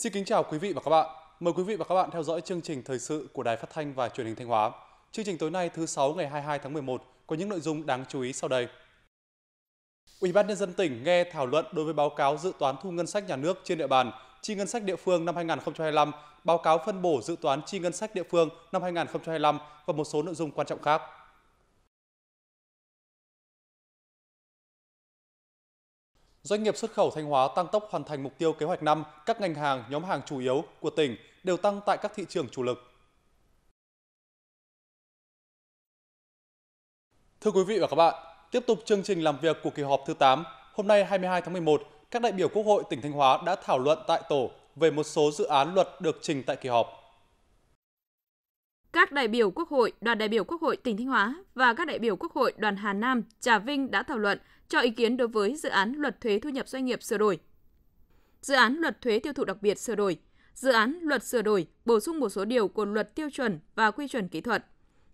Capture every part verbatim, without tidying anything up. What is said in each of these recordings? Xin kính chào quý vị và các bạn. Mời quý vị và các bạn theo dõi chương trình thời sự của Đài Phát Thanh và Truyền hình Thanh Hóa. Chương trình tối nay thứ sáu ngày hai mươi hai tháng mười một có những nội dung đáng chú ý sau đây. Ủy ban nhân dân tỉnh nghe thảo luận đối với báo cáo dự toán thu ngân sách nhà nước trên địa bàn, chi ngân sách địa phương năm hai nghìn không trăm hai mươi lăm, báo cáo phân bổ dự toán chi ngân sách địa phương năm hai nghìn không trăm hai mươi lăm và một số nội dung quan trọng khác. Doanh nghiệp xuất khẩu Thanh Hóa tăng tốc hoàn thành mục tiêu kế hoạch năm, các ngành hàng, nhóm hàng chủ yếu của tỉnh đều tăng tại các thị trường chủ lực. Thưa quý vị và các bạn, tiếp tục chương trình làm việc của kỳ họp thứ tám, hôm nay hai mươi hai tháng mười một, các đại biểu Quốc hội tỉnh Thanh Hóa đã thảo luận tại tổ về một số dự án luật được trình tại kỳ họp. Các đại biểu Quốc hội, đoàn đại biểu Quốc hội tỉnh Thanh Hóa và các đại biểu Quốc hội đoàn Hà Nam, Trà Vinh đã thảo luận cho ý kiến đối với dự án luật thuế thu nhập doanh nghiệp sửa đổi, dự án luật thuế tiêu thụ đặc biệt sửa đổi, dự án luật sửa đổi bổ sung một số điều của luật tiêu chuẩn và quy chuẩn kỹ thuật,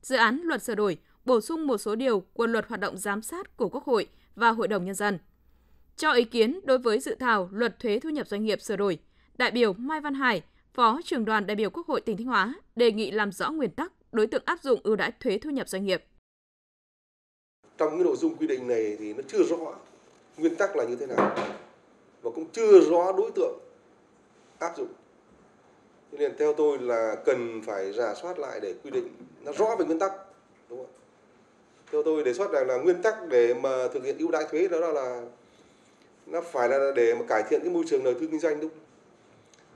dự án luật sửa đổi bổ sung một số điều của luật hoạt động giám sát của Quốc hội và Hội đồng Nhân dân. Cho ý kiến đối với dự thảo luật thuế thu nhập doanh nghiệp sửa đổi, đại biểu Mai Văn Hải, Phó trưởng đoàn đại biểu Quốc hội tỉnh Thanh Hóa đề nghị làm rõ nguyên tắc, đối tượng áp dụng ưu đãi thuế thu nhập doanh nghiệp. Trong cái nội dung quy định này thì nó chưa rõ nguyên tắc là như thế nào và cũng chưa rõ đối tượng áp dụng. Cho nên theo tôi là cần phải rà soát lại để quy định nó rõ về nguyên tắc, đúng không? Theo tôi đề xuất rằng là, là nguyên tắc để mà thực hiện ưu đãi thuế đó là nó phải là để mà cải thiện cái môi trường đầu tư kinh doanh, đúng không?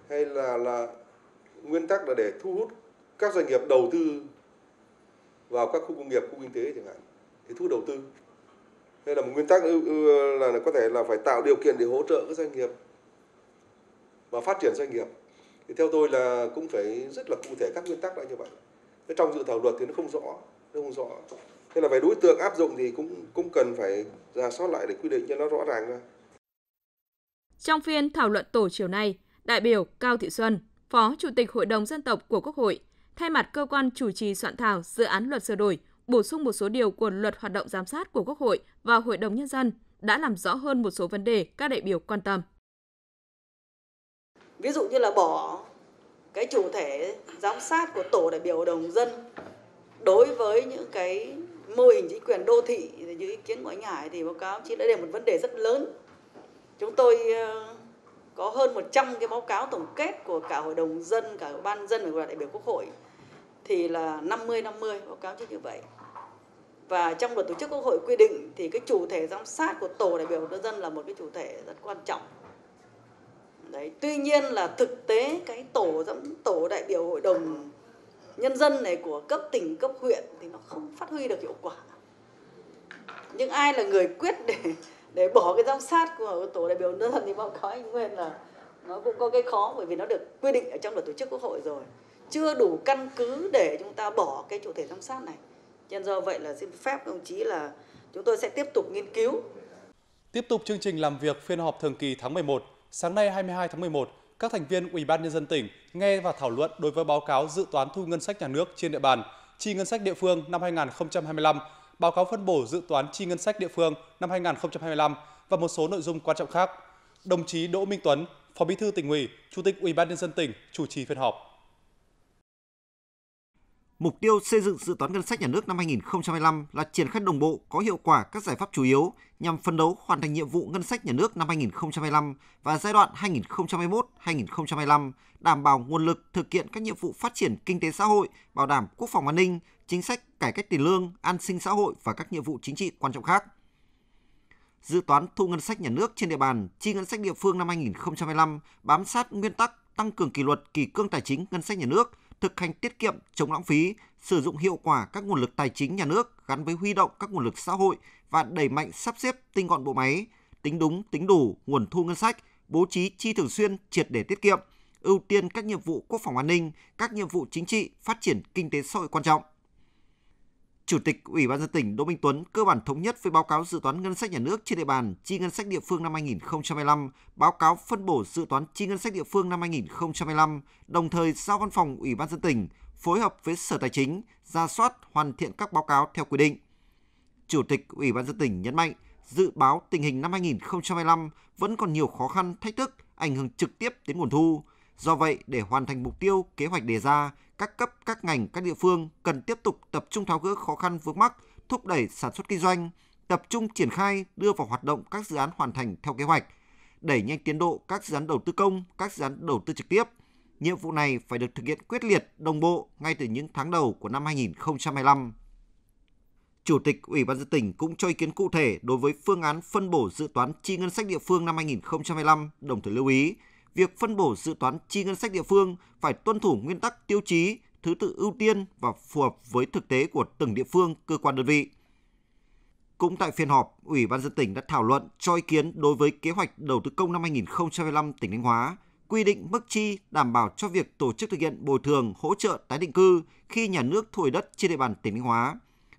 Hay là là nguyên tắc là để thu hút các doanh nghiệp đầu tư vào các khu công nghiệp, khu kinh tế chẳng hạn, để thu hút đầu tư. Hay là một nguyên tắc là có thể là phải tạo điều kiện để hỗ trợ các doanh nghiệp và phát triển doanh nghiệp. Thì theo tôi là cũng phải rất là cụ thể các nguyên tắc lại như vậy. Thế trong dự thảo luật thì nó không rõ, nó không rõ. Thế là về đối tượng áp dụng thì cũng cũng cần phải rà soát lại để quy định cho nó rõ ràng ra. Trong phiên thảo luận tổ chiều nay, đại biểu Cao Thị Xuân, Phó Chủ tịch Hội đồng Dân tộc của Quốc hội, thay mặt cơ quan chủ trì soạn thảo dự án luật sửa đổi, bổ sung một số điều của luật hoạt động giám sát của Quốc hội và Hội đồng Nhân dân đã làm rõ hơn một số vấn đề các đại biểu quan tâm. Ví dụ như là bỏ cái chủ thể giám sát của tổ đại biểu Hội đồng dân đối với những cái mô hình chính quyền đô thị. Như ý kiến của anh Hải thì báo cáo chỉ đã đề một vấn đề rất lớn. Chúng tôi có hơn một trăm cái báo cáo tổng kết của cả Hội đồng dân, cả Ban dân và đại biểu Quốc hội thì là năm mươi năm mươi báo cáo như vậy. Và trong luật tổ chức Quốc hội quy định thì cái chủ thể giám sát của tổ đại biểu dân là một cái chủ thể rất quan trọng. Đấy, tuy nhiên là thực tế cái tổ giám tổ đại biểu Hội đồng Nhân dân này của cấp tỉnh, cấp huyện thì nó không phát huy được hiệu quả. Nhưng ai là người quyết để để bỏ cái giám sát của tổ đại biểu nhân dân thì báo cáo anh Nguyên là nó cũng có cái khó, bởi vì nó được quy định ở trong luật tổ chức Quốc hội rồi, chưa đủ căn cứ để chúng ta bỏ cái chủ thể giám sát này. Nên do vậy là xin phép đồng chí là chúng tôi sẽ tiếp tục nghiên cứu. Tiếp tục chương trình làm việc phiên họp thường kỳ tháng mười một, sáng nay hai mươi hai tháng mười một, các thành viên Ủy ban nhân dân tỉnh nghe và thảo luận đối với báo cáo dự toán thu ngân sách nhà nước trên địa bàn, chi ngân sách địa phương năm hai nghìn không trăm hai mươi lăm, báo cáo phân bổ dự toán chi ngân sách địa phương năm hai nghìn không trăm hai mươi lăm và một số nội dung quan trọng khác. Đồng chí Đỗ Minh Tuấn, Phó Bí thư Tỉnh ủy, Chủ tịch Ủy ban nhân dân tỉnh chủ trì phiên họp. Mục tiêu xây dựng dự toán ngân sách nhà nước năm hai nghìn không trăm hai mươi lăm là triển khai đồng bộ có hiệu quả các giải pháp chủ yếu nhằm phấn đấu hoàn thành nhiệm vụ ngân sách nhà nước năm hai nghìn không trăm hai mươi lăm và giai đoạn hai nghìn không trăm hai mươi mốt đến hai nghìn không trăm hai mươi lăm, đảm bảo nguồn lực thực hiện các nhiệm vụ phát triển kinh tế xã hội, bảo đảm quốc phòng an ninh, chính sách cải cách tiền lương, an sinh xã hội và các nhiệm vụ chính trị quan trọng khác. Dự toán thu ngân sách nhà nước trên địa bàn, chi ngân sách địa phương năm hai nghìn không trăm hai mươi lăm bám sát nguyên tắc tăng cường kỷ luật, kỷ cương tài chính ngân sách nhà nước, thực hành tiết kiệm, chống lãng phí, sử dụng hiệu quả các nguồn lực tài chính nhà nước gắn với huy động các nguồn lực xã hội và đẩy mạnh sắp xếp tinh gọn bộ máy, tính đúng, tính đủ nguồn thu ngân sách, bố trí chi thường xuyên, triệt để tiết kiệm, ưu tiên các nhiệm vụ quốc phòng an ninh, các nhiệm vụ chính trị, phát triển kinh tế xã hội quan trọng. Chủ tịch Ủy ban nhân dân tỉnh Đỗ Minh Tuấn cơ bản thống nhất với báo cáo dự toán ngân sách nhà nước trên địa bàn, chi ngân sách địa phương năm hai nghìn không trăm hai mươi lăm, báo cáo phân bổ dự toán chi ngân sách địa phương năm hai nghìn không trăm hai mươi lăm, đồng thời giao Văn phòng Ủy ban nhân dân tỉnh phối hợp với Sở Tài chính ra soát hoàn thiện các báo cáo theo quy định. Chủ tịch Ủy ban nhân dân tỉnh nhấn mạnh, dự báo tình hình năm hai nghìn không trăm hai mươi lăm vẫn còn nhiều khó khăn, thách thức ảnh hưởng trực tiếp đến nguồn thu. Do vậy, để hoàn thành mục tiêu, kế hoạch đề ra, các cấp, các ngành, các địa phương cần tiếp tục tập trung tháo gỡ khó khăn vướng mắc, thúc đẩy sản xuất kinh doanh, tập trung triển khai, đưa vào hoạt động các dự án hoàn thành theo kế hoạch, đẩy nhanh tiến độ các dự án đầu tư công, các dự án đầu tư trực tiếp. Nhiệm vụ này phải được thực hiện quyết liệt, đồng bộ ngay từ những tháng đầu của năm hai nghìn không trăm hai mươi lăm. Chủ tịch Ủy ban nhân dân tỉnh cũng cho ý kiến cụ thể đối với phương án phân bổ dự toán chi ngân sách địa phương năm hai nghìn không trăm hai mươi lăm, đồng thời lưu ý, việc phân bổ dự toán chi ngân sách địa phương phải tuân thủ nguyên tắc tiêu chí, thứ tự ưu tiên và phù hợp với thực tế của từng địa phương, cơ quan đơn vị. Cũng tại phiên họp, Ủy ban nhân dân tỉnh đã thảo luận cho ý kiến đối với kế hoạch đầu tư công năm hai nghìn không trăm hai mươi lăm tỉnh Thanh Hóa, quy định mức chi đảm bảo cho việc tổ chức thực hiện bồi thường, hỗ trợ tái định cư khi nhà nước thu hồi đất trên địa bàn tỉnh Thanh Hóa,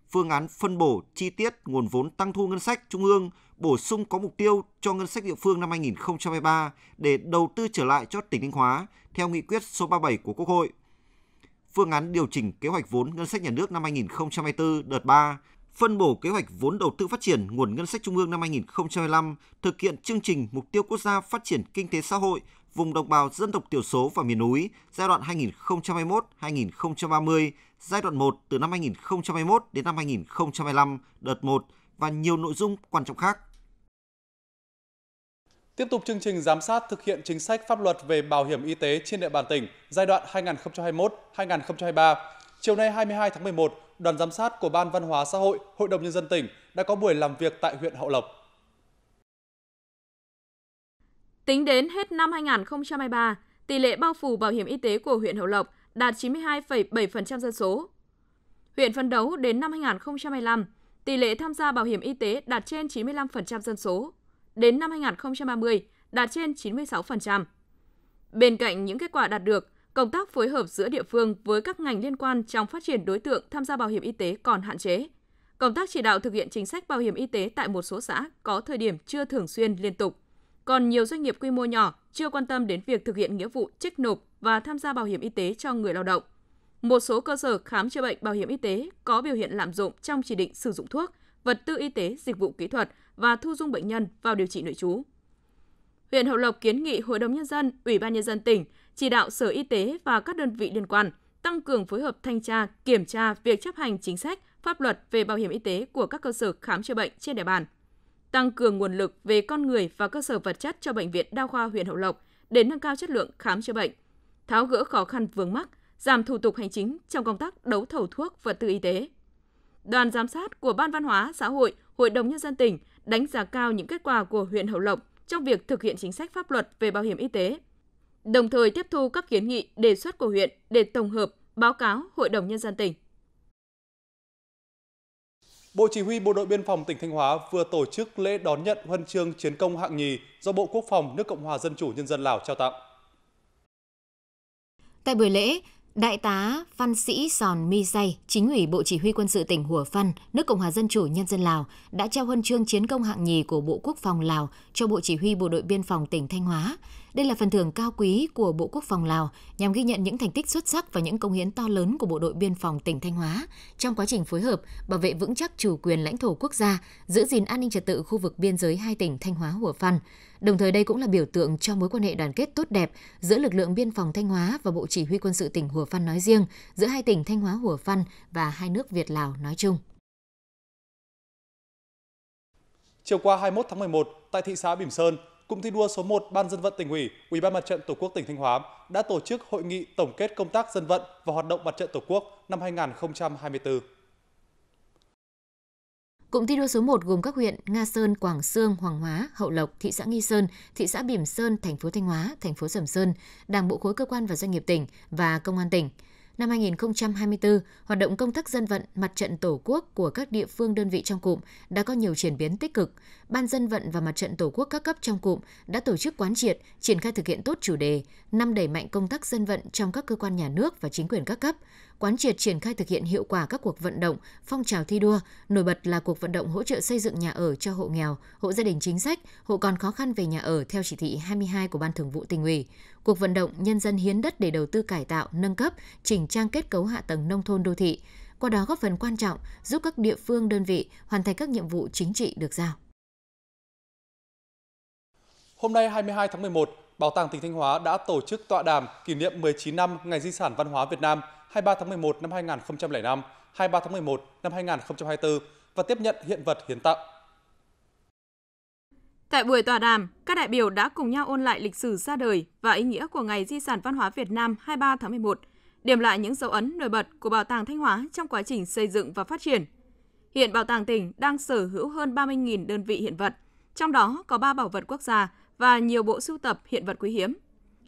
phương án phân bổ chi tiết nguồn vốn tăng thu ngân sách trung ương, bổ sung có mục tiêu cho ngân sách địa phương năm hai nghìn không trăm hai mươi ba để đầu tư trở lại cho tỉnh Thanh Hóa theo nghị quyết số ba mươi bảy của Quốc hội. Phương án điều chỉnh kế hoạch vốn ngân sách nhà nước năm hai nghìn không trăm hai mươi tư đợt ba, phân bổ kế hoạch vốn đầu tư phát triển nguồn ngân sách trung ương năm hai nghìn không trăm hai mươi lăm, thực hiện chương trình mục tiêu quốc gia phát triển kinh tế xã hội vùng đồng bào dân tộc thiểu số và miền núi giai đoạn hai nghìn không trăm hai mươi mốt đến hai nghìn không trăm ba mươi, giai đoạn một từ năm hai nghìn không trăm hai mươi mốt đến năm hai nghìn không trăm hai mươi lăm, đợt một và nhiều nội dung quan trọng khác. Tiếp tục chương trình giám sát thực hiện chính sách pháp luật về bảo hiểm y tế trên địa bàn tỉnh giai đoạn hai nghìn không trăm hai mươi mốt đến hai nghìn không trăm hai mươi ba. Chiều nay hai mươi hai tháng mười một, Đoàn giám sát của Ban Văn hóa Xã hội, Hội đồng Nhân dân tỉnh đã có buổi làm việc tại huyện Hậu Lộc. Tính đến hết năm hai nghìn không trăm hai mươi ba, tỷ lệ bao phủ bảo hiểm y tế của huyện Hậu Lộc đạt chín mươi hai phẩy bảy phần trăm dân số. Huyện phấn đấu đến năm hai nghìn không trăm hai mươi lăm, tỷ lệ tham gia bảo hiểm y tế đạt trên chín mươi lăm phần trăm dân số. Đến năm hai nghìn không trăm ba mươi, đạt trên chín mươi sáu phần trăm. Bên cạnh những kết quả đạt được, công tác phối hợp giữa địa phương với các ngành liên quan trong phát triển đối tượng tham gia bảo hiểm y tế còn hạn chế. Công tác chỉ đạo thực hiện chính sách bảo hiểm y tế tại một số xã có thời điểm chưa thường xuyên liên tục. Còn nhiều doanh nghiệp quy mô nhỏ chưa quan tâm đến việc thực hiện nghĩa vụ trích nộp và tham gia bảo hiểm y tế cho người lao động. Một số cơ sở khám chữa bệnh bảo hiểm y tế có biểu hiện lạm dụng trong chỉ định sử dụng thuốc, vật tư y tế, dịch vụ kỹ thuật và thu dung bệnh nhân vào điều trị nội trú. Huyện Hậu Lộc kiến nghị Hội đồng Nhân dân, Ủy ban Nhân dân tỉnh chỉ đạo Sở Y tế và các đơn vị liên quan tăng cường phối hợp thanh tra, kiểm tra việc chấp hành chính sách, pháp luật về bảo hiểm y tế của các cơ sở khám chữa bệnh trên địa bàn, tăng cường nguồn lực về con người và cơ sở vật chất cho Bệnh viện Đa khoa huyện Hậu Lộc để nâng cao chất lượng khám chữa bệnh, tháo gỡ khó khăn vướng mắc, giảm thủ tục hành chính trong công tác đấu thầu thuốc, vật tư y tế. Đoàn giám sát của Ban Văn hóa Xã hội, Hội đồng Nhân dân tỉnh đánh giá cao những kết quả của huyện Hậu Lộc trong việc thực hiện chính sách pháp luật về bảo hiểm y tế, đồng thời tiếp thu các kiến nghị, đề xuất của huyện để tổng hợp, báo cáo Hội đồng Nhân dân tỉnh. Bộ Chỉ huy Bộ đội Biên phòng tỉnh Thanh Hóa vừa tổ chức lễ đón nhận huân chương chiến công hạng nhì do Bộ Quốc phòng nước Cộng hòa Dân chủ Nhân dân Lào trao tặng. Tại buổi lễ, Đại tá Phan Sĩ Sòn Mi Say, Chính ủy Bộ Chỉ huy Quân sự tỉnh Hủa Phăn, nước Cộng hòa Dân chủ Nhân dân Lào đã trao huân chương chiến công hạng nhì của Bộ Quốc phòng Lào cho Bộ Chỉ huy Bộ đội Biên phòng tỉnh Thanh Hóa. Đây là phần thưởng cao quý của Bộ Quốc phòng Lào nhằm ghi nhận những thành tích xuất sắc và những công hiến to lớn của Bộ đội Biên phòng tỉnh Thanh Hóa trong quá trình phối hợp bảo vệ vững chắc chủ quyền lãnh thổ quốc gia, giữ gìn an ninh trật tự khu vực biên giới hai tỉnh Thanh Hóa Hủa Phăn. Đồng thời đây cũng là biểu tượng cho mối quan hệ đoàn kết tốt đẹp giữa lực lượng biên phòng Thanh Hóa và Bộ Chỉ huy Quân sự tỉnh Hủa Phăn nói riêng, giữa hai tỉnh Thanh Hóa Hủa Phăn và hai nước Việt Lào nói chung. Chiều qua hai mươi mốt tháng mười một, tại thị xã Bỉm Sơn, Cụm thi đua số một Ban Dân vận Tỉnh ủy, Ủy ban Mặt trận Tổ quốc tỉnh Thanh Hóa đã tổ chức hội nghị tổng kết công tác dân vận và hoạt động Mặt trận Tổ quốc năm hai nghìn không trăm hai mươi tư. Cụm thi đua số một gồm các huyện Nga Sơn, Quảng Xương, Hoàng Hóa, Hậu Lộc, thị xã Nghi Sơn, thị xã Bỉm Sơn, thành phố Thanh Hóa, thành phố Sầm Sơn, Đảng bộ khối cơ quan và doanh nghiệp tỉnh và công an tỉnh. Năm hai nghìn không trăm hai mươi tư, hoạt động công tác dân vận, mặt trận tổ quốc của các địa phương đơn vị trong cụm đã có nhiều chuyển biến tích cực. Ban dân vận và mặt trận tổ quốc các cấp trong cụm đã tổ chức quán triệt, triển khai thực hiện tốt chủ đề năm đẩy mạnh công tác dân vận trong các cơ quan nhà nước và chính quyền các cấp, quán triệt triển khai thực hiện hiệu quả các cuộc vận động, phong trào thi đua, nổi bật là cuộc vận động hỗ trợ xây dựng nhà ở cho hộ nghèo, hộ gia đình chính sách, hộ còn khó khăn về nhà ở theo chỉ thị hai mươi hai của Ban Thường vụ Tỉnh ủy, cuộc vận động nhân dân hiến đất để đầu tư cải tạo, nâng cấp, chỉnh trang kết cấu hạ tầng nông thôn đô thị, qua đó góp phần quan trọng giúp các địa phương đơn vị hoàn thành các nhiệm vụ chính trị được giao. Hôm nay hai mươi hai tháng mười một, Bảo tàng tỉnh Thanh Hóa đã tổ chức tọa đàm kỷ niệm mười chín năm Ngày Di sản Văn hóa Việt Nam hai mươi ba tháng mười một năm hai nghìn không trăm lẻ năm, hai mươi ba tháng mười một năm hai nghìn không trăm hai mươi tư và tiếp nhận hiện vật hiến tặng. Tại buổi tọa đàm, các đại biểu đã cùng nhau ôn lại lịch sử ra đời và ý nghĩa của Ngày Di sản Văn hóa Việt Nam hai mươi ba tháng mười một, điểm lại những dấu ấn nổi bật của Bảo tàng Thanh Hóa trong quá trình xây dựng và phát triển. Hiện Bảo tàng tỉnh đang sở hữu hơn ba mươi nghìn đơn vị hiện vật, trong đó có ba bảo vật quốc gia và nhiều bộ sưu tập hiện vật quý hiếm.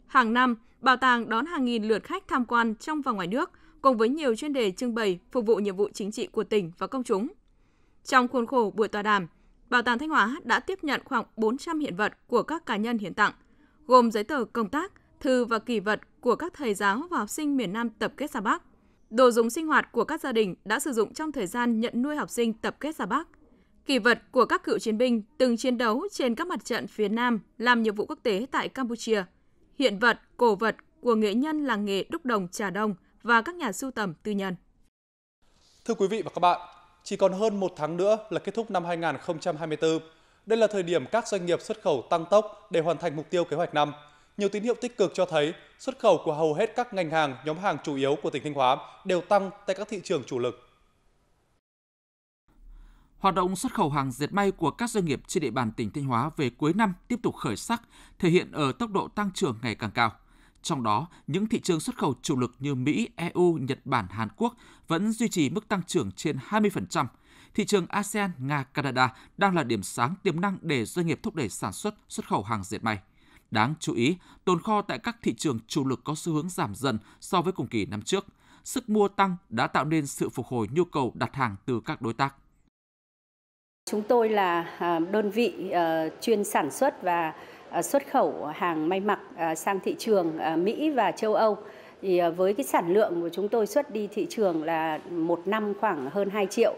Hàng năm, bảo tàng đón hàng nghìn lượt khách tham quan trong và ngoài nước, cùng với nhiều chuyên đề trưng bày phục vụ nhiệm vụ chính trị của tỉnh và công chúng. Trong khuôn khổ buổi tọa đàm, Bảo tàng Thanh Hóa đã tiếp nhận khoảng bốn trăm hiện vật của các cá nhân hiến tặng, gồm giấy tờ công tác, thư và kỷ vật của các thầy giáo và học sinh miền Nam tập kết ra Bắc, đồ dùng sinh hoạt của các gia đình đã sử dụng trong thời gian nhận nuôi học sinh tập kết ra Bắc, kỷ vật của các cựu chiến binh từng chiến đấu trên các mặt trận phía Nam làm nhiệm vụ quốc tế tại Campuchia, hiện vật, cổ vật của nghệ nhân làng nghề đúc đồng Trà Đông và các nhà sưu tầm tư nhân. Thưa quý vị và các bạn, chỉ còn hơn một tháng nữa là kết thúc năm hai nghìn không trăm hai mươi tư. Đây là thời điểm các doanh nghiệp xuất khẩu tăng tốc để hoàn thành mục tiêu kế hoạch năm. Nhiều tín hiệu tích cực cho thấy xuất khẩu của hầu hết các ngành hàng, nhóm hàng chủ yếu của tỉnh Thanh Hóa đều tăng tại các thị trường chủ lực. Hoạt động xuất khẩu hàng dệt may của các doanh nghiệp trên địa bàn tỉnh Thanh Hóa về cuối năm tiếp tục khởi sắc, thể hiện ở tốc độ tăng trưởng ngày càng cao. Trong đó, những thị trường xuất khẩu chủ lực như Mỹ, e u, Nhật Bản, Hàn Quốc vẫn duy trì mức tăng trưởng trên hai mươi phần trăm. Thị trường a sê an, Nga, Canada đang là điểm sáng tiềm năng để doanh nghiệp thúc đẩy sản xuất, xuất khẩu hàng dệt may. Đáng chú ý, tồn kho tại các thị trường chủ lực có xu hướng giảm dần so với cùng kỳ năm trước. Sức mua tăng đã tạo nên sự phục hồi nhu cầu đặt hàng từ các đối tác. Chúng tôi là đơn vị chuyên sản xuất và xuất khẩu hàng may mặc sang thị trường Mỹ và châu Âu. Thì với cái sản lượng của chúng tôi xuất đi thị trường là một năm khoảng hơn hai triệu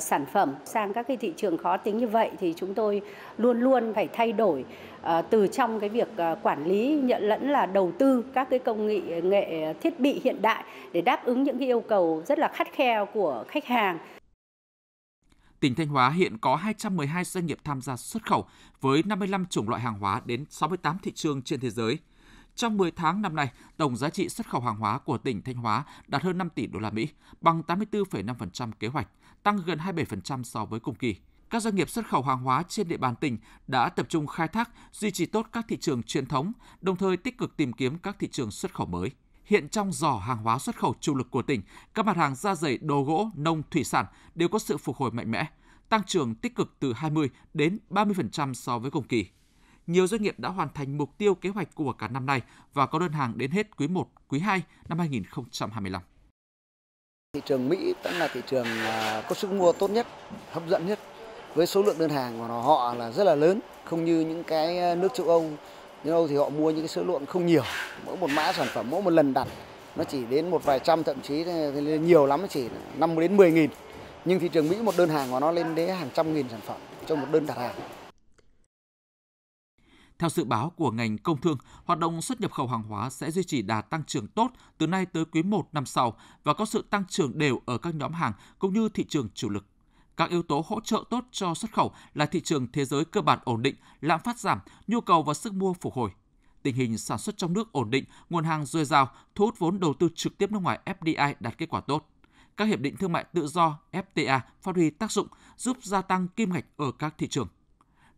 sản phẩm. Sang các cái thị trường khó tính như vậy thì chúng tôi luôn luôn phải thay đổi từ trong cái việc quản lý, nhận lẫn là đầu tư các cái công nghệ, nghệ thiết bị hiện đại để đáp ứng những cái yêu cầu rất là khắt khe của khách hàng. Tỉnh Thanh Hóa hiện có hai trăm mười hai doanh nghiệp tham gia xuất khẩu với năm mươi lăm chủng loại hàng hóa đến sáu mươi tám thị trường trên thế giới. Trong mười tháng năm nay, tổng giá trị xuất khẩu hàng hóa của tỉnh Thanh Hóa đạt hơn năm tỷ đô la Mỹ, bằng tám mươi tư phẩy năm phần trăm kế hoạch, tăng gần hai mươi bảy phần trăm so với cùng kỳ. Các doanh nghiệp xuất khẩu hàng hóa trên địa bàn tỉnh đã tập trung khai thác, duy trì tốt các thị trường truyền thống, đồng thời tích cực tìm kiếm các thị trường xuất khẩu mới. Hiện trong giỏ hàng hóa xuất khẩu chủ lực của tỉnh, các mặt hàng da giày, đồ gỗ, nông, thủy sản đều có sự phục hồi mạnh mẽ, tăng trưởng tích cực từ hai mươi đến ba mươi phần trăm so với cùng kỳ. Nhiều doanh nghiệp đã hoàn thành mục tiêu kế hoạch của cả năm nay và có đơn hàng đến hết quý một, quý hai năm hai nghìn không trăm hai mươi lăm. Thị trường Mỹ vẫn là thị trường có sức mua tốt nhất, hấp dẫn nhất, với số lượng đơn hàng của họ là rất là lớn, không như những cái nước châu Âu. Châu Âu thì họ mua những cái số lượng không nhiều, mỗi một mã sản phẩm, mỗi một lần đặt nó chỉ đến một vài trăm, thậm chí nhiều lắm chỉ năm đến mười nghìn. Nhưng thị trường Mỹ một đơn hàng của nó lên đến hàng trăm nghìn sản phẩm trong một đơn đặt hàng. Theo dự báo của ngành công thương, hoạt động xuất nhập khẩu hàng hóa sẽ duy trì đà tăng trưởng tốt từ nay tới quý một năm sau và có sự tăng trưởng đều ở các nhóm hàng cũng như thị trường chủ lực. Các yếu tố hỗ trợ tốt cho xuất khẩu là thị trường thế giới cơ bản ổn định, lạm phát giảm, nhu cầu và sức mua phục hồi. Tình hình sản xuất trong nước ổn định, nguồn hàng dồi dào, thu hút vốn đầu tư trực tiếp nước ngoài ép đê i đạt kết quả tốt. Các hiệp định thương mại tự do ép tê a phát huy tác dụng, giúp gia tăng kim ngạch ở các thị trường.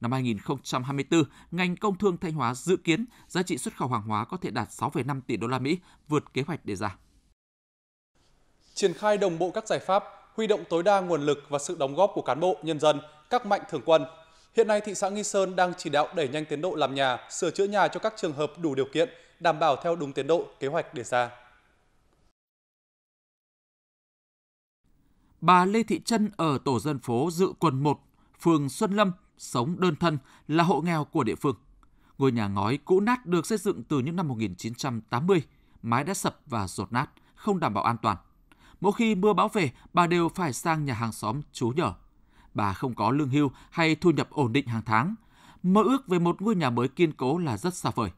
Năm hai nghìn không trăm hai mươi tư, ngành công thương Thanh Hóa dự kiến giá trị xuất khẩu hàng hóa có thể đạt sáu phẩy năm tỷ đô la Mỹ, vượt kế hoạch đề ra. Triển khai đồng bộ các giải pháp, huy động tối đa nguồn lực và sự đóng góp của cán bộ, nhân dân, các mạnh thường quân. Hiện nay, thị xã Nghi Sơn đang chỉ đạo đẩy nhanh tiến độ làm nhà, sửa chữa nhà cho các trường hợp đủ điều kiện, đảm bảo theo đúng tiến độ, kế hoạch đề ra. Bà Lê Thị Chân ở tổ dân phố Dự Quần một, phường Xuân Lâm, sống đơn thân, là hộ nghèo của địa phương. Ngôi nhà ngói cũ nát được xây dựng từ những năm một nghìn chín trăm tám mươi, mái đã sập và dột nát, không đảm bảo an toàn. Mỗi khi mưa bão về, bà đều phải sang nhà hàng xóm trú nhờ. Bà không có lương hưu hay thu nhập ổn định hàng tháng. Mơ ước về một ngôi nhà mới kiên cố là rất xa vời.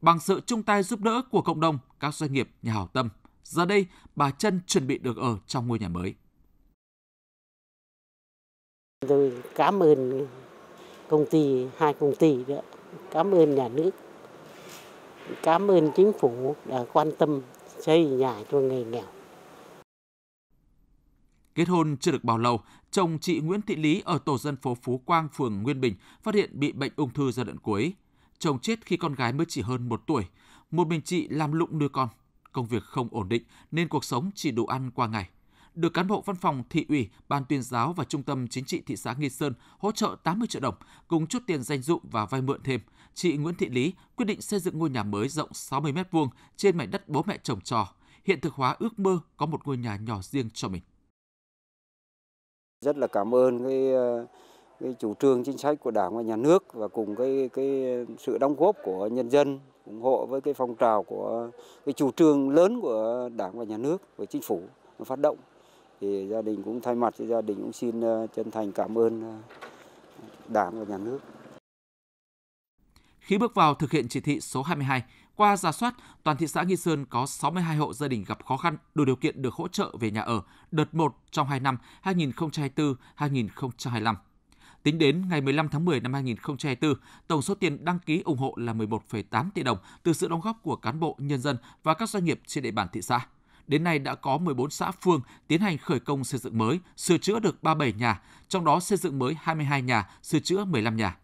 Bằng sự chung tay giúp đỡ của cộng đồng, các doanh nghiệp, nhà hảo tâm, giờ đây bà Chân chuẩn bị được ở trong ngôi nhà mới. Tôi cảm ơn công ty, hai công ty đó, cảm ơn nhà nước Cảm ơn chính phủ đã quan tâm xây nhà cho người nghèo. Kết hôn chưa được bao lâu, chồng chị Nguyễn Thị Lý ở tổ dân phố Phú Quang, phường Nguyên Bình phát hiện bị bệnh ung thư giai đoạn cuối. Chồng chết khi con gái mới chỉ hơn một tuổi. Một mình chị làm lụng nuôi con. Công việc không ổn định nên cuộc sống chỉ đủ ăn qua ngày. Được cán bộ văn phòng thị ủy, ban tuyên giáo và trung tâm chính trị thị xã Nghi Sơn hỗ trợ tám mươi triệu đồng cùng chút tiền dành dụm và vay mượn thêm, chị Nguyễn Thị Lý quyết định xây dựng ngôi nhà mới rộng sáu mươi mét vuông trên mảnh đất bố mẹ chồng trò, hiện thực hóa ước mơ có một ngôi nhà nhỏ riêng cho mình. Rất là cảm ơn cái, cái chủ trương chính sách của Đảng và Nhà nước và cùng cái cái sự đóng góp của nhân dân, ủng hộ với cái phong trào của cái chủ trương lớn của Đảng và Nhà nước, của Chính phủ phát động. Thì gia đình cũng thay mặt cho gia đình cũng xin chân thành cảm ơn Đảng và Nhà nước. Khi bước vào thực hiện chỉ thị số hai mươi hai, qua rà soát, toàn thị xã Nghi Sơn có sáu mươi hai hộ gia đình gặp khó khăn đủ điều kiện được hỗ trợ về nhà ở đợt một trong hai năm hai nghìn không trăm hai mươi tư đến hai nghìn không trăm hai mươi lăm. Tính đến ngày mười lăm tháng mười năm hai nghìn không trăm hai mươi tư, tổng số tiền đăng ký ủng hộ là mười một phẩy tám tỷ đồng từ sự đóng góp của cán bộ, nhân dân và các doanh nghiệp trên địa bàn thị xã. Đến nay đã có mười bốn xã phường tiến hành khởi công xây dựng mới, sửa chữa được ba mươi bảy nhà, trong đó xây dựng mới hai mươi hai nhà, sửa chữa mười lăm nhà.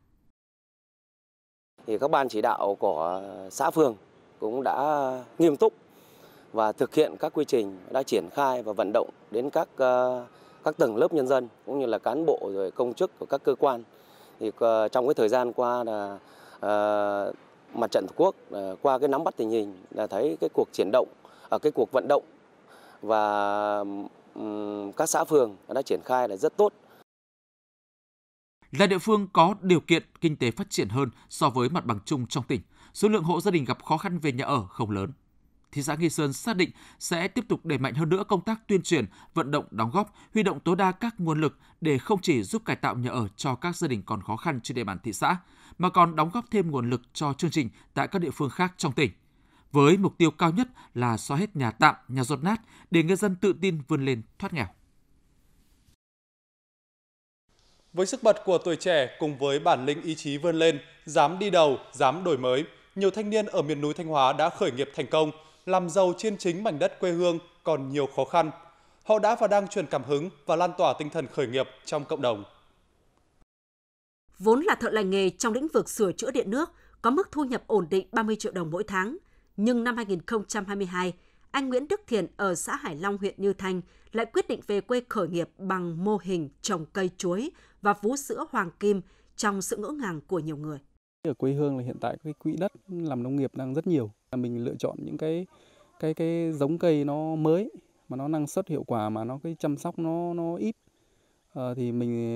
Thì các ban chỉ đạo của xã phường cũng đã nghiêm túc và thực hiện các quy trình, đã triển khai và vận động đến các các tầng lớp nhân dân cũng như là cán bộ rồi công chức của các cơ quan. Thì trong cái thời gian qua là uh, mặt trận Tổ quốc uh, qua cái nắm bắt tình hình là thấy cái cuộc chuyển động ở cái cuộc vận động và um, các xã phường đã triển khai là rất tốt. Là địa phương có điều kiện kinh tế phát triển hơn so với mặt bằng chung trong tỉnh, số lượng hộ gia đình gặp khó khăn về nhà ở không lớn. Thị xã Nghi Sơn xác định sẽ tiếp tục đẩy mạnh hơn nữa công tác tuyên truyền, vận động đóng góp, huy động tối đa các nguồn lực để không chỉ giúp cải tạo nhà ở cho các gia đình còn khó khăn trên địa bàn thị xã, mà còn đóng góp thêm nguồn lực cho chương trình tại các địa phương khác trong tỉnh. Với mục tiêu cao nhất là xóa hết nhà tạm, nhà dột nát để người dân tự tin vươn lên thoát nghèo. Với sức bật của tuổi trẻ cùng với bản lĩnh ý chí vươn lên, dám đi đầu, dám đổi mới, nhiều thanh niên ở miền núi Thanh Hóa đã khởi nghiệp thành công, làm giàu trên chính mảnh đất quê hương còn nhiều khó khăn. Họ đã và đang truyền cảm hứng và lan tỏa tinh thần khởi nghiệp trong cộng đồng. Vốn là thợ lành nghề trong lĩnh vực sửa chữa điện nước, có mức thu nhập ổn định ba mươi triệu đồng mỗi tháng. Nhưng năm hai nghìn không trăm hai mươi hai, anh Nguyễn Đức Thiện ở xã Hải Long, huyện Như Thanh lại quyết định về quê khởi nghiệp bằng mô hình trồng cây chuối và vú sữa hoàng kim trong sự ngỡ ngàng của nhiều người. Ở quê hương là hiện tại cái quỹ đất làm nông nghiệp đang rất nhiều. Mình lựa chọn những cái cái cái giống cây nó mới mà nó năng suất hiệu quả mà nó cái chăm sóc nó nó ít à, thì mình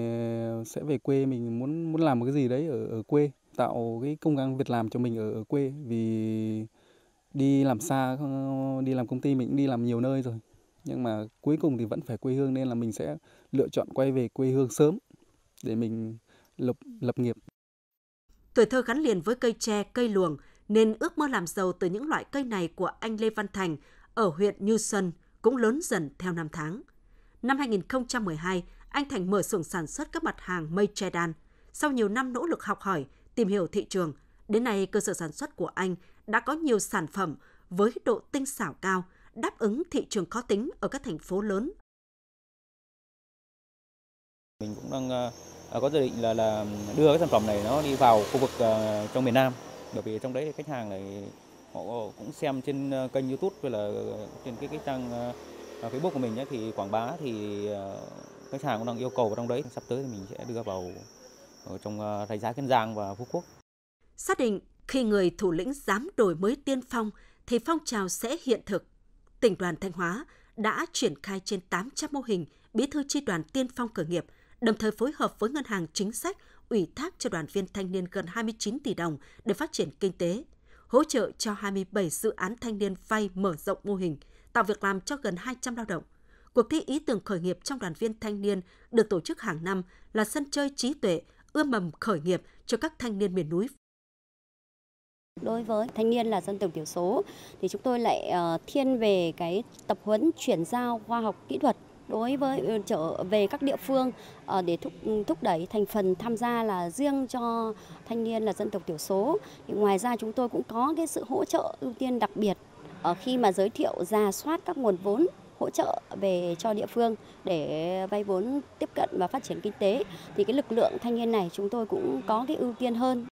sẽ về quê, mình muốn muốn làm một cái gì đấy ở ở quê, tạo cái công ăn việc làm cho mình ở, ở quê, vì đi làm xa, đi làm công ty mình đi làm nhiều nơi rồi. Nhưng mà cuối cùng thì vẫn phải quê hương, nên là mình sẽ lựa chọn quay về quê hương sớm để mình lập, lập nghiệp. Tuổi thơ gắn liền với cây tre, cây luồng, nên ước mơ làm giàu từ những loại cây này của anh Lê Văn Thành ở huyện Như Xuân cũng lớn dần theo năm tháng. Năm hai nghìn không trăm mười hai, anh Thành mở xưởng sản xuất các mặt hàng mây tre đan. Sau nhiều năm nỗ lực học hỏi, tìm hiểu thị trường, đến nay cơ sở sản xuất của anh đã có nhiều sản phẩm với độ tinh xảo cao, đáp ứng thị trường khó tính ở các thành phố lớn. Mình cũng đang uh, có dự định là, là đưa cái sản phẩm này nó đi vào khu vực uh, trong miền Nam, bởi vì trong đấy thì khách hàng này họ cũng xem trên uh, kênh YouTube hay là trên cái, cái trang uh, Facebook của mình ấy, thì quảng bá thì uh, khách hàng cũng đang yêu cầu vào trong đấy. Sắp tới thì mình sẽ đưa vào ở trong uh, thị xã Kiên Giang và Phú Quốc. Xác định khi người thủ lĩnh dám đổi mới tiên phong thì phong trào sẽ hiện thực. Tỉnh đoàn Thanh Hóa đã triển khai trên tám trăm mô hình bí thư chi đoàn tiên phong khởi nghiệp, đồng thời phối hợp với Ngân hàng Chính sách ủy thác cho đoàn viên thanh niên gần hai mươi chín tỷ đồng để phát triển kinh tế, hỗ trợ cho hai mươi bảy dự án thanh niên vay mở rộng mô hình, tạo việc làm cho gần hai trăm lao động. Cuộc thi ý tưởng khởi nghiệp trong đoàn viên thanh niên được tổ chức hàng năm là sân chơi trí tuệ, ươm mầm khởi nghiệp cho các thanh niên miền núi. Đối với thanh niên là dân tộc thiểu số thì chúng tôi lại thiên về cái tập huấn chuyển giao khoa học kỹ thuật đối với trở về các địa phương để thúc thúc đẩy thành phần tham gia là riêng cho thanh niên là dân tộc thiểu số. Thì ngoài ra chúng tôi cũng có cái sự hỗ trợ ưu tiên đặc biệt ở khi mà giới thiệu rà soát các nguồn vốn hỗ trợ về cho địa phương để vay vốn tiếp cận và phát triển kinh tế, thì cái lực lượng thanh niên này chúng tôi cũng có cái ưu tiên hơn.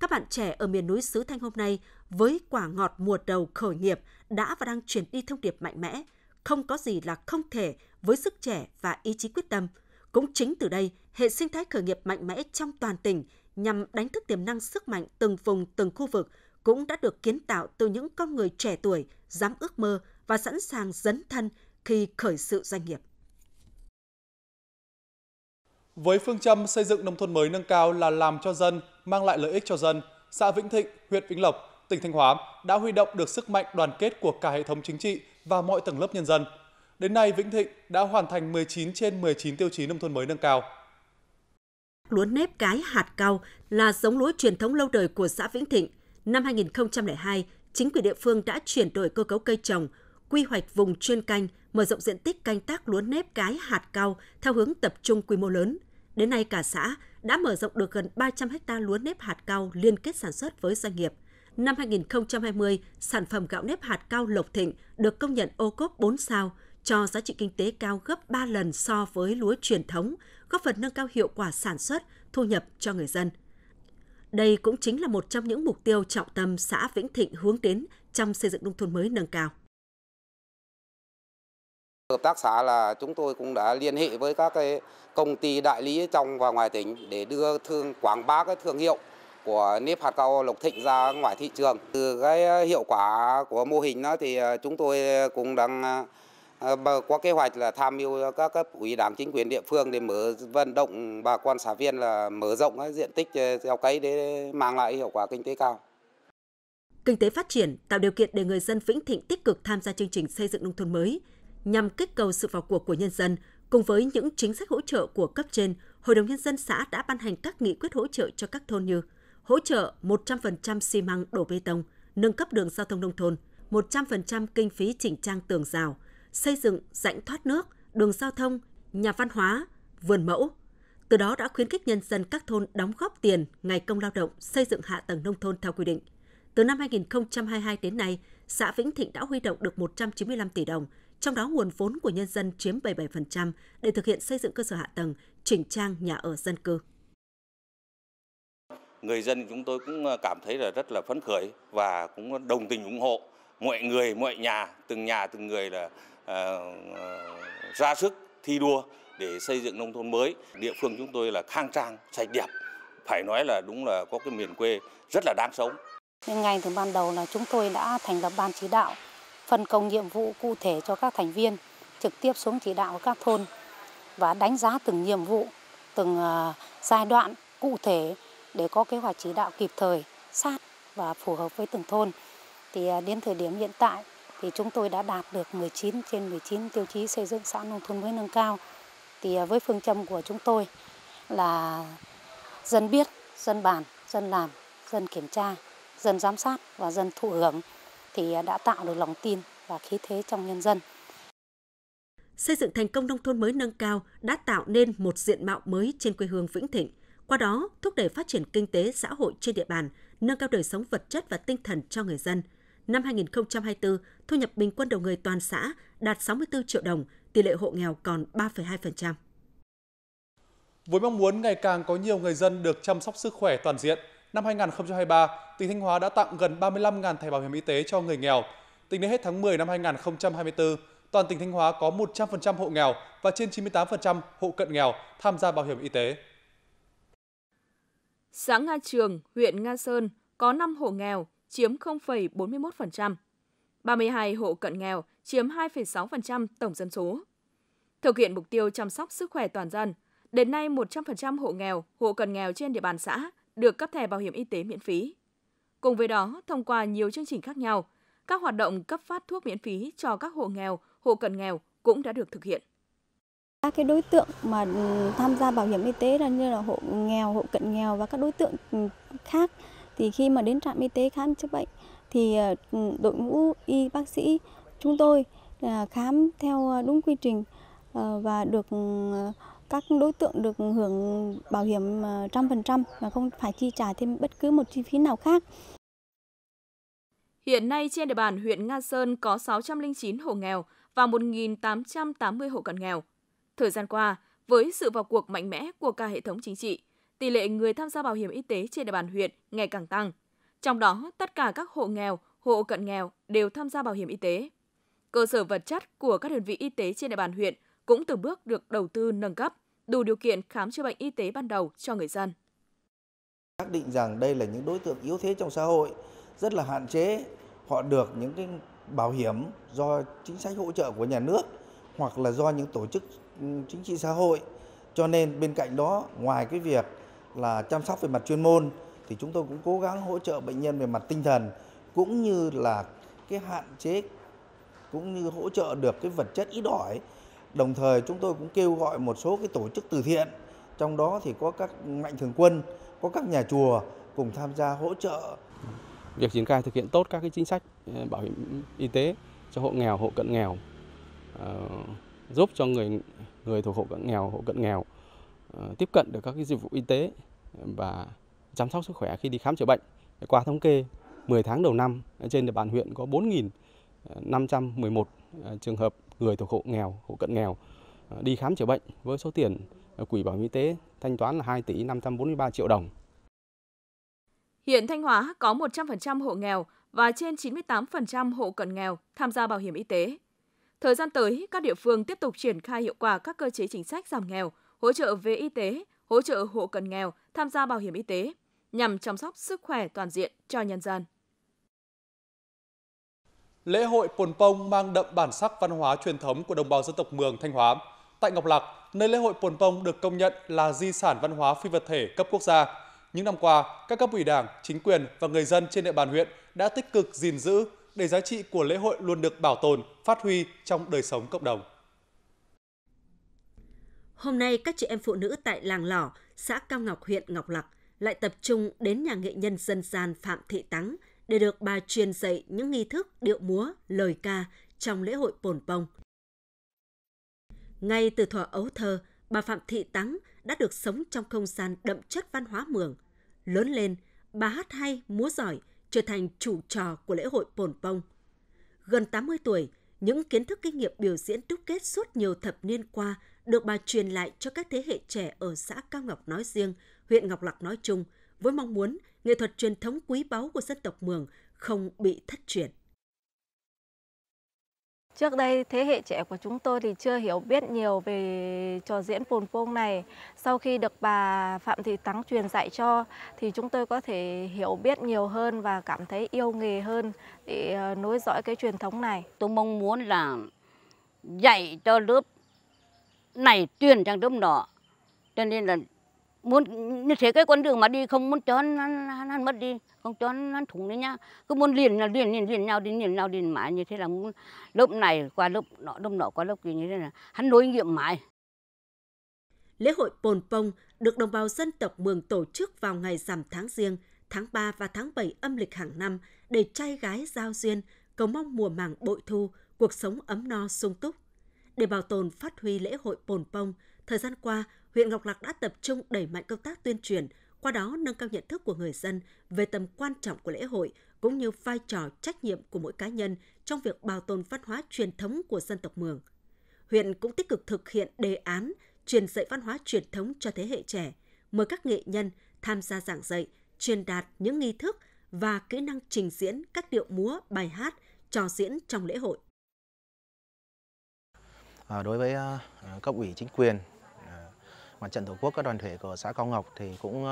Các bạn trẻ ở miền núi xứ Thanh hôm nay với quả ngọt mùa đầu khởi nghiệp đã và đang truyền đi thông điệp mạnh mẽ, không có gì là không thể với sức trẻ và ý chí quyết tâm. Cũng chính từ đây, hệ sinh thái khởi nghiệp mạnh mẽ trong toàn tỉnh nhằm đánh thức tiềm năng sức mạnh từng vùng từng khu vực cũng đã được kiến tạo từ những con người trẻ tuổi dám ước mơ và sẵn sàng dấn thân khi khởi sự doanh nghiệp. Với phương châm xây dựng nông thôn mới nâng cao là làm cho dân, mang lại lợi ích cho dân, xã Vĩnh Thịnh, huyện Vĩnh Lộc, tỉnh Thanh Hóa đã huy động được sức mạnh đoàn kết của cả hệ thống chính trị và mọi tầng lớp nhân dân. Đến nay, Vĩnh Thịnh đã hoàn thành mười chín trên mười chín tiêu chí nông thôn mới nâng cao. Lúa nếp cái hạt cao là giống lúa truyền thống lâu đời của xã Vĩnh Thịnh. Năm hai nghìn không trăm lẻ hai, chính quyền địa phương đã chuyển đổi cơ cấu cây trồng, quy hoạch vùng chuyên canh, mở rộng diện tích canh tác lúa nếp cái hạt cao theo hướng tập trung quy mô lớn. Đến nay, cả xã đã mở rộng được gần ba trăm héc ta lúa nếp hạt cao liên kết sản xuất với doanh nghiệp. Năm hai nghìn không trăm hai mươi, sản phẩm gạo nếp hạt cao Lộc Thịnh được công nhận ô cốp bốn sao, cho giá trị kinh tế cao gấp ba lần so với lúa truyền thống, góp phần nâng cao hiệu quả sản xuất, thu nhập cho người dân. Đây cũng chính là một trong những mục tiêu trọng tâm xã Vĩnh Thịnh hướng đến trong xây dựng nông thôn mới nâng cao. Hợp tác xã là chúng tôi cũng đã liên hệ với các cái công ty đại lý trong và ngoài tỉnh để đưa thương quảng bá các thương hiệu của nếp hạt cao Lộc Thịnh ra ngoài thị trường. Từ cái hiệu quả của mô hình đó thì chúng tôi cũng đang có kế hoạch là tham mưu các cấp ủy đảng chính quyền địa phương để mở vận động bà con xã viên là mở rộng cái diện tích gieo cấy để mang lại hiệu quả kinh tế cao. Kinh tế phát triển tạo điều kiện để người dân Vĩnh Thịnh tích cực tham gia chương trình xây dựng nông thôn mới nhằm kích cầu sự vào cuộc của nhân dân. Cùng với những chính sách hỗ trợ của cấp trên, Hội đồng Nhân dân xã đã ban hành các nghị quyết hỗ trợ cho các thôn như hỗ trợ một trăm phần trăm xi măng đổ bê tông, nâng cấp đường giao thông nông thôn, một trăm phần trăm kinh phí chỉnh trang tường rào, xây dựng rãnh thoát nước, đường giao thông, nhà văn hóa, vườn mẫu. Từ đó đã khuyến khích nhân dân các thôn đóng góp tiền, ngày công lao động, xây dựng hạ tầng nông thôn theo quy định. Từ năm hai nghìn không trăm hai mươi hai đến nay, xã Vĩnh Thịnh đã huy động được một trăm chín mươi lăm tỷ đồng, trong đó nguồn vốn của nhân dân chiếm bảy mươi bảy phần trăm để thực hiện xây dựng cơ sở hạ tầng, chỉnh trang nhà ở dân cư. Người dân chúng tôi cũng cảm thấy là rất là phấn khởi và cũng đồng tình ủng hộ. Mọi người, mọi nhà, từng nhà, từng người là à, ra sức thi đua để xây dựng nông thôn mới. Địa phương chúng tôi là khang trang, sạch đẹp. Phải nói là đúng là có cái miền quê rất là đáng sống. Nhưng ngay từ ban đầu là chúng tôi đã thành lập ban chỉ đạo, phân công nhiệm vụ cụ thể cho các thành viên, trực tiếp xuống chỉ đạo các thôn và đánh giá từng nhiệm vụ, từng giai đoạn cụ thể để có kế hoạch chỉ đạo kịp thời, sát và phù hợp với từng thôn. Thì đến thời điểm hiện tại thì chúng tôi đã đạt được mười chín trên mười chín tiêu chí xây dựng xã nông thôn mới nâng cao. Thì với phương châm của chúng tôi là dân biết, dân bàn, dân làm, dân kiểm tra, dân giám sát và dân thụ hưởng thì đã tạo được lòng tin và khí thế trong nhân dân. Xây dựng thành công nông thôn mới nâng cao đã tạo nên một diện mạo mới trên quê hương Vĩnh Thịnh, qua đó thúc đẩy phát triển kinh tế xã hội trên địa bàn, nâng cao đời sống vật chất và tinh thần cho người dân. Năm hai nghìn không trăm hai mươi tư, thu nhập bình quân đầu người toàn xã đạt sáu mươi tư triệu đồng, tỷ lệ hộ nghèo còn ba phẩy hai phần trăm. Với mong muốn ngày càng có nhiều người dân được chăm sóc sức khỏe toàn diện, năm hai nghìn không trăm hai mươi ba, tỉnh Thanh Hóa đã tặng gần ba mươi lăm nghìn thẻ bảo hiểm y tế cho người nghèo. Tính đến hết tháng mười năm hai nghìn không trăm hai mươi tư, toàn tỉnh Thanh Hóa có một trăm phần trăm hộ nghèo và trên chín mươi tám phần trăm hộ cận nghèo tham gia bảo hiểm y tế. Xã Nga Trường, huyện Nga Sơn có năm hộ nghèo, chiếm không phẩy bốn mươi mốt phần trăm, ba mươi hai hộ cận nghèo, chiếm hai phẩy sáu phần trăm tổng dân số. Thực hiện mục tiêu chăm sóc sức khỏe toàn dân, đến nay một trăm phần trăm hộ nghèo, hộ cận nghèo trên địa bàn xã được cấp thẻ bảo hiểm y tế miễn phí. Cùng với đó, thông qua nhiều chương trình khác nhau, các hoạt động cấp phát thuốc miễn phí cho các hộ nghèo, hộ cận nghèo cũng đã được thực hiện. Các cái đối tượng mà tham gia bảo hiểm y tế là như là hộ nghèo, hộ cận nghèo và các đối tượng khác, thì khi mà đến trạm y tế khám chữa bệnh thì đội ngũ y bác sĩ chúng tôi khám theo đúng quy trình và được các đối tượng được hưởng bảo hiểm một trăm phần trăm và không phải chi trả thêm bất cứ một chi phí nào khác. Hiện nay trên địa bàn huyện Nga Sơn có sáu trăm lẻ chín hộ nghèo và một nghìn tám trăm tám mươi hộ cận nghèo. Thời gian qua, với sự vào cuộc mạnh mẽ của cả hệ thống chính trị, tỷ lệ người tham gia bảo hiểm y tế trên địa bàn huyện ngày càng tăng. Trong đó, tất cả các hộ nghèo, hộ cận nghèo đều tham gia bảo hiểm y tế. Cơ sở vật chất của các đơn vị y tế trên địa bàn huyện cũng từng bước được đầu tư nâng cấp, đủ điều kiện khám chữa bệnh y tế ban đầu cho người dân. Xác định rằng đây là những đối tượng yếu thế trong xã hội, rất là hạn chế, họ được những cái bảo hiểm do chính sách hỗ trợ của nhà nước hoặc là do những tổ chức chính trị xã hội. Cho nên bên cạnh đó, ngoài cái việc là chăm sóc về mặt chuyên môn thì chúng tôi cũng cố gắng hỗ trợ bệnh nhân về mặt tinh thần, cũng như là cái hạn chế, cũng như hỗ trợ được cái vật chất ít ỏi. Đồng thời chúng tôi cũng kêu gọi một số cái tổ chức từ thiện, trong đó thì có các mạnh thường quân, có các nhà chùa cùng tham gia hỗ trợ. Việc triển khai thực hiện tốt các cái chính sách bảo hiểm y tế cho hộ nghèo, hộ cận nghèo, giúp cho người người thuộc hộ cận nghèo, hộ cận nghèo tiếp cận được các cái dịch vụ y tế và chăm sóc sức khỏe khi đi khám chữa bệnh. Qua thống kê, mười tháng đầu năm trên địa bàn huyện có bốn nghìn năm trăm mười một trường hợp người thuộc hộ nghèo, hộ cận nghèo đi khám chữa bệnh với số tiền quỹ bảo hiểm y tế thanh toán là hai tỷ năm trăm bốn mươi ba triệu đồng. Hiện Thanh Hóa có một trăm phần trăm hộ nghèo và trên chín mươi tám phần trăm hộ cận nghèo tham gia bảo hiểm y tế. Thời gian tới, các địa phương tiếp tục triển khai hiệu quả các cơ chế chính sách giảm nghèo, hỗ trợ về y tế, hỗ trợ hộ cận nghèo tham gia bảo hiểm y tế nhằm chăm sóc sức khỏe toàn diện cho nhân dân. Lễ hội Pồn Pôông mang đậm bản sắc văn hóa truyền thống của đồng bào dân tộc Mường Thanh Hóa. Tại Ngọc Lặc, nơi lễ hội Pồn Pôông được công nhận là di sản văn hóa phi vật thể cấp quốc gia. Những năm qua, các cấp ủy Đảng, chính quyền và người dân trên địa bàn huyện đã tích cực gìn giữ để giá trị của lễ hội luôn được bảo tồn, phát huy trong đời sống cộng đồng. Hôm nay, các chị em phụ nữ tại làng Lỏ, xã Cao Ngọc, huyện Ngọc Lặc lại tập trung đến nhà nghệ nhân dân gian Phạm Thị Tắng để được bà truyền dạy những nghi thức, điệu múa, lời ca trong lễ hội Pồn Pôông. Ngay từ thuở ấu thơ, bà Phạm Thị Tắng đã được sống trong không gian đậm chất văn hóa Mường. Lớn lên, bà hát hay, múa giỏi, trở thành chủ trò của lễ hội Pồn Pôông. Gần tám mươi tuổi, những kiến thức kinh nghiệm biểu diễn đúc kết suốt nhiều thập niên qua được bà truyền lại cho các thế hệ trẻ ở xã Cao Ngọc nói riêng, huyện Ngọc Lặc nói chung, với mong muốn nghệ thuật truyền thống quý báu của dân tộc Mường không bị thất truyền. Trước đây, thế hệ trẻ của chúng tôi thì chưa hiểu biết nhiều về trò diễn Pồn Pôông này. Sau khi được bà Phạm Thị Tắng truyền dạy cho, thì chúng tôi có thể hiểu biết nhiều hơn và cảm thấy yêu nghề hơn để nối dõi cái truyền thống này. Tôi mong muốn là dạy cho lớp này truyền sang lớp nọ, cho nên là muốn như thế cái con đường mà đi không muốn cho nó mất đi, không cho nó thủng đấy nhá, cứ muốn liền là liền liền liền nhau đến liền nhau đến mãi như thế, là muốn lớp này qua lớp nọ, lớp nọ qua lớp kia, như thế là hắn nối nghiệm mãi. Lễ hội Pồn Pôông được đồng bào dân tộc Mường tổ chức vào ngày rằm tháng Giêng, tháng ba và tháng bảy âm lịch hàng năm để trai gái giao duyên, cầu mong mùa màng bội thu, cuộc sống ấm no sung túc. Để bảo tồn phát huy lễ hội Pồn Pôông, thời gian qua, huyện Ngọc Lặc đã tập trung đẩy mạnh công tác tuyên truyền, qua đó nâng cao nhận thức của người dân về tầm quan trọng của lễ hội, cũng như vai trò trách nhiệm của mỗi cá nhân trong việc bảo tồn văn hóa truyền thống của dân tộc Mường. Huyện cũng tích cực thực hiện đề án truyền dạy văn hóa truyền thống cho thế hệ trẻ, mời các nghệ nhân tham gia giảng dạy, truyền đạt những nghi thức và kỹ năng trình diễn các điệu múa, bài hát, trò diễn trong lễ hội. À, đối với à, cấp ủy chính quyền, Mặt trận Tổ quốc, các đoàn thể của xã Cao Ngọc thì cũng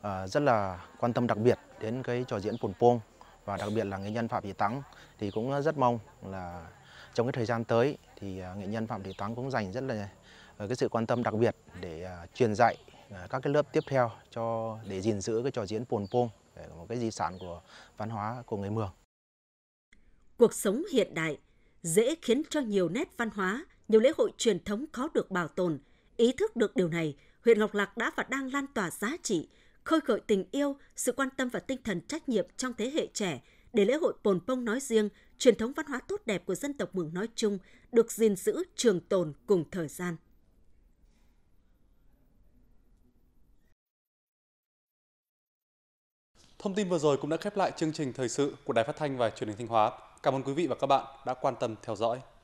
uh, rất là quan tâm đặc biệt đến cái trò diễn Pồn Pôông, và đặc biệt là nghệ nhân Phạm Thị Tắng thì cũng rất mong là trong cái thời gian tới thì uh, nghệ nhân Phạm Thị Tắng cũng dành rất là uh, cái sự quan tâm đặc biệt để uh, truyền dạy uh, các cái lớp tiếp theo cho để gìn giữ cái trò diễn Pồn Pôông, một cái di sản của văn hóa của người Mường. Cuộc sống hiện đại dễ khiến cho nhiều nét văn hóa, nhiều lễ hội truyền thống khó được bảo tồn. Ý thức được điều này, huyện Ngọc Lặc đã và đang lan tỏa giá trị, khơi gợi tình yêu, sự quan tâm và tinh thần trách nhiệm trong thế hệ trẻ để lễ hội Pồn Pôông nói riêng, truyền thống văn hóa tốt đẹp của dân tộc Mường nói chung được gìn giữ trường tồn cùng thời gian. Thông tin vừa rồi cũng đã khép lại chương trình thời sự của Đài Phát Thanh và Truyền hình Thanh Hóa. Cảm ơn quý vị và các bạn đã quan tâm theo dõi.